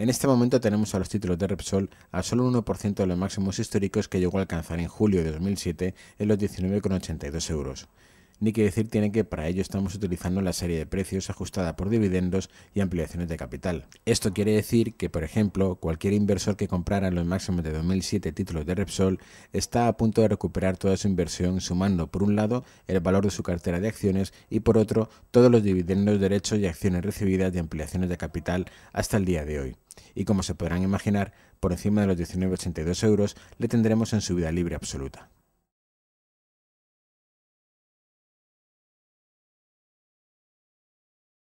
En este momento tenemos a los títulos de Repsol a solo un 1% de los máximos históricos que llegó a alcanzar en julio de 2007 en los 19,82 euros. Ni que decir tiene que para ello estamos utilizando la serie de precios ajustada por dividendos y ampliaciones de capital. Esto quiere decir que, por ejemplo, cualquier inversor que comprara en los máximos de 2007 títulos de Repsol está a punto de recuperar toda su inversión sumando, por un lado, el valor de su cartera de acciones y, por otro, todos los dividendos, derechos y acciones recibidas de ampliaciones de capital hasta el día de hoy. Y como se podrán imaginar, por encima de los 19,82 euros le tendremos en subida libre absoluta.